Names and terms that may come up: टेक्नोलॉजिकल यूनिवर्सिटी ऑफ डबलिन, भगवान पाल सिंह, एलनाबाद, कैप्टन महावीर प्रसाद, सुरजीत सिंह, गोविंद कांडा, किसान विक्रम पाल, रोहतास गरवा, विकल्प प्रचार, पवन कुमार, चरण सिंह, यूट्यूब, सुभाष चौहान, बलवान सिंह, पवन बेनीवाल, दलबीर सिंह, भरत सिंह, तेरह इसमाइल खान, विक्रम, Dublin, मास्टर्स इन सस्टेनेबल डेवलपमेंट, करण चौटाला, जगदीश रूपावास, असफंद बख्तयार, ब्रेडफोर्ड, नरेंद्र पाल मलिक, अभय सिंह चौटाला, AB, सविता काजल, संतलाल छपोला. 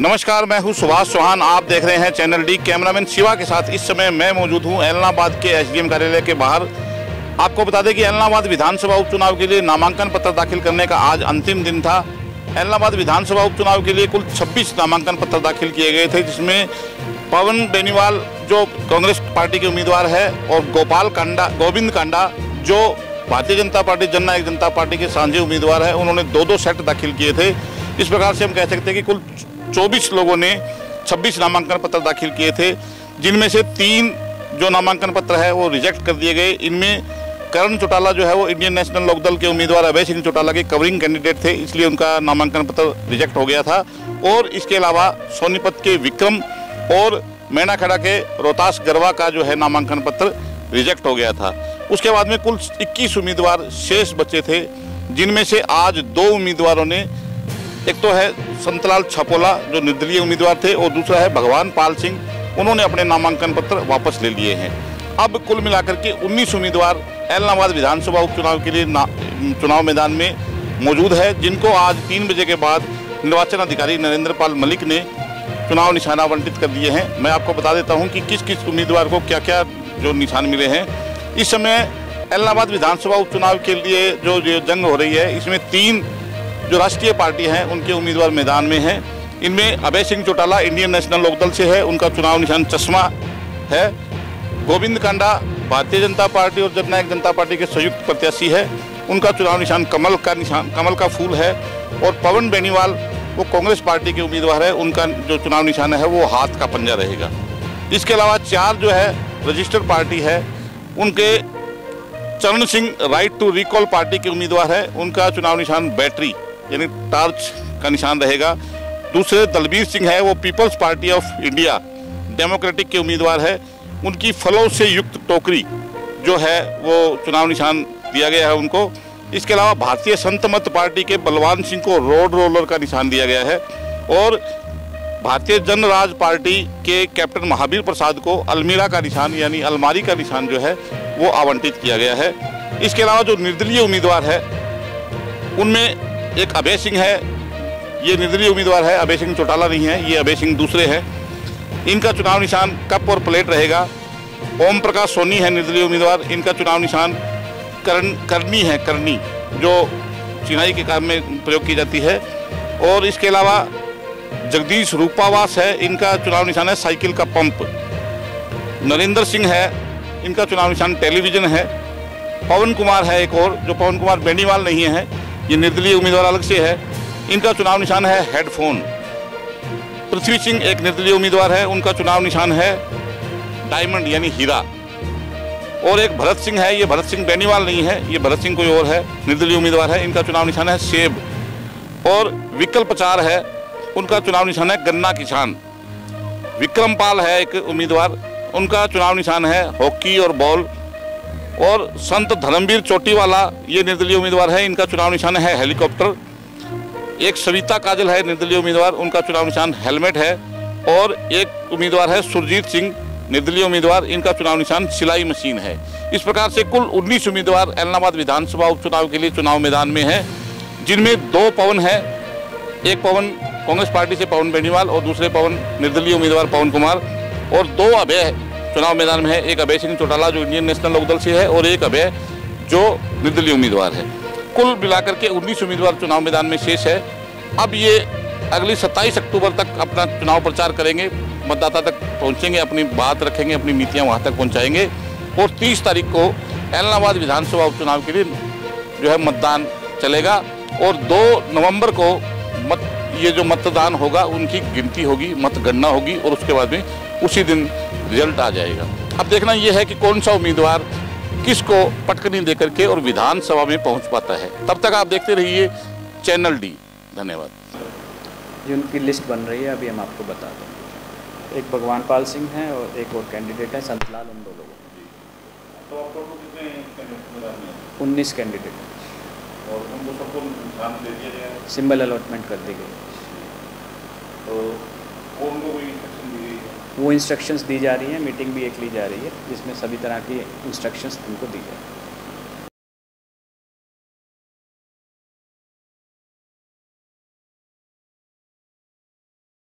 नमस्कार, मैं हूं सुभाष चौहान। आप देख रहे हैं चैनल डी। कैमरामैन शिवा के साथ इस समय मैं मौजूद हूं एलनाबाद के एसडीएम कार्यालय के बाहर। आपको बता दें कि एलनाबाद विधानसभा उपचुनाव के लिए नामांकन पत्र दाखिल करने का आज अंतिम दिन था। एलनाबाद विधानसभा उपचुनाव के लिए कुल 26 नामांकन पत्र दाखिल किए गए थे, जिसमें पवन बेनीवाल जो कांग्रेस पार्टी के उम्मीदवार है और गोविंद कांडा जो भारतीय जनता पार्टी जननायक जनता पार्टी के साझे उम्मीदवार है, उन्होंने दो दो सेट दाखिल किए थे। इस प्रकार से हम कह सकते हैं कि कुल 24 लोगों ने 26 नामांकन पत्र दाखिल किए थे, जिनमें से 3 जो नामांकन पत्र है वो रिजेक्ट कर दिए गए। इनमें करण चौटाला जो है वो इंडियन नेशनल लोकदल के उम्मीदवार अभय सिंह चौटाला के कवरिंग कैंडिडेट थे, इसलिए उनका नामांकन पत्र रिजेक्ट हो गया था। और इसके अलावा सोनीपत के विक्रम और मैनाखेड़ा के रोहतास गरवा का जो है नामांकन पत्र रिजेक्ट हो गया था। उसके बाद में कुल 21 उम्मीदवार शेष बचे थे, जिनमें से आज 2 उम्मीदवारों ने, एक तो है संतलाल छपोला जो निर्दलीय उम्मीदवार थे और दूसरा है भगवान पाल सिंह, उन्होंने अपने नामांकन पत्र वापस ले लिए हैं। अब कुल मिलाकर के 19 उम्मीदवार एलनाबाद विधानसभा उपचुनाव के लिए चुनाव मैदान में मौजूद है, जिनको आज 3 बजे के बाद निर्वाचन अधिकारी नरेंद्र पाल मलिक ने चुनाव निशान आवंटित कर दिए हैं। मैं आपको बता देता हूँ कि किस किस उम्मीदवार को क्या क्या जो निशान मिले हैं। इस समय एलनाबाद विधानसभा उपचुनाव के लिए जो जंग हो रही है, इसमें 3 जो राष्ट्रीय पार्टी हैं उनके उम्मीदवार मैदान में हैं। इनमें अभय सिंह चौटाला इंडियन नेशनल लोकदल से है, उनका चुनाव निशान चश्मा है। गोविंद कांडा भारतीय जनता पार्टी और जननायक जनता पार्टी के संयुक्त प्रत्याशी है, उनका चुनाव निशान कमल का फूल है। और पवन बेनीवाल वो कांग्रेस पार्टी के उम्मीदवार है, उनका जो चुनाव निशान है वो हाथ का पंजा रहेगा। इसके अलावा 4 जो है रजिस्टर्ड पार्टी है, उनके चरण सिंह right to recall party के उम्मीदवार है, उनका चुनाव निशान बैटरी यानी टार्च का निशान रहेगा। दूसरे दलबीर सिंह है, वो People's Party of India Democratic के उम्मीदवार है, उनकी फलों से युक्त टोकरी जो है वो चुनाव निशान दिया गया है उनको। इसके अलावा भारतीय संतमत पार्टी के बलवान सिंह को रोड रोलर का निशान दिया गया है और भारतीय जनराज पार्टी के कैप्टन महावीर प्रसाद को अलमीरा का निशान यानी अलमारी का निशान जो है वो आवंटित किया गया है। इसके अलावा जो निर्दलीय उम्मीदवार है उनमें एक अभय सिंह है, ये निर्दलीय उम्मीदवार है, अभय सिंह चौटाला नहीं है, ये अभय सिंह दूसरे हैं, इनका चुनाव निशान कप और प्लेट रहेगा। ओम प्रकाश सोनी है निर्दलीय उम्मीदवार, इनका चुनाव निशान करनी है, करनी जो चिनाई के काम में प्रयोग की जाती है। और इसके अलावा जगदीश रूपावास है, इनका चुनाव निशान है साइकिल का पंप। नरेंद्र सिंह है, इनका चुनाव निशान टेलीविज़न है। पवन कुमार है एक और, जो पवन कुमार बेनीवाल नहीं है, ये निर्दलीय उम्मीदवार अलग से है, इनका चुनाव निशान है हेडफोन। पृथ्वी सिंह एक निर्दलीय उम्मीदवार है, उनका चुनाव निशान है डायमंड यानी हीरा। और एक भरत सिंह है, ये भरत सिंह बेनीवाल नहीं है, ये भरत सिंह कोई और है, निर्दलीय उम्मीदवार है, इनका चुनाव निशान है सेब। और विकल्प प्रचार है, उनका चुनाव निशान है गन्ना किसान। विक्रम पाल है एक उम्मीदवार, उनका चुनाव निशान है हॉकी और बॉल। और संत धर्मवीर चोटीवाला ये निर्दलीय उम्मीदवार है, इनका चुनाव निशान है हेलीकॉप्टर। एक सविता काजल है निर्दलीय उम्मीदवार, उनका चुनाव निशान हेलमेट है। और एक उम्मीदवार है सुरजीत सिंह निर्दलीय उम्मीदवार, इनका चुनाव निशान सिलाई मशीन है। इस प्रकार से कुल 19 उम्मीदवार एलनाबाद विधानसभा उपचुनाव के लिए चुनाव मैदान में हैं, जिनमें 2 पवन हैं, एक पवन कांग्रेस पार्टी से पवन बेनीवाल और दूसरे पवन निर्दलीय उम्मीदवार पवन कुमार, और 2 अभय चुनाव मैदान में है, एक अभय सिंह चौटाला जो इंडियन नेशनल लोकदल से है और एक अभय जो निर्दलीय उम्मीदवार है। कुल मिलाकर के 19 उम्मीदवार चुनाव मैदान में शेष है। अब ये अगली 27 अक्टूबर तक अपना चुनाव प्रचार करेंगे, मतदाता तक पहुंचेंगे, अपनी बात रखेंगे, अपनी नीतियां वहां तक पहुंचाएंगे और 30 तारीख को एलनाबाद विधानसभा उपचुनाव के लिए जो है मतदान चलेगा। और 2 नवम्बर को ये जो मतदान होगा उनकी गिनती होगी, मतगणना होगी और उसके बाद में उसी दिन रिजल्ट आ जाएगा। अब देखना यह है कि कौन सा उम्मीदवार किसको पटकनी देकर के और विधानसभा में पहुंच पाता है। तब तक आप देखते रहिए चैनल डी। धन्यवाद। जो उनकी लिस्ट बन रही है अभी हम आपको बता दें, एक भगवान पाल सिंह है और एक और कैंडिडेट है संतलाल, उन 2 लोगों को 19 कैंडिडेट और उनको सबको नाम दे दिया गया है, सिंबल अलॉटमेंट कर दी गई। तो उनको कोई इंस्ट्रक्शन दी गई है, वो इंस्ट्रक्शंस दी जा रही हैं, मीटिंग भी एक ली जा रही है जिसमें सभी तरह की इंस्ट्रक्शंस उनको दी जाएगी।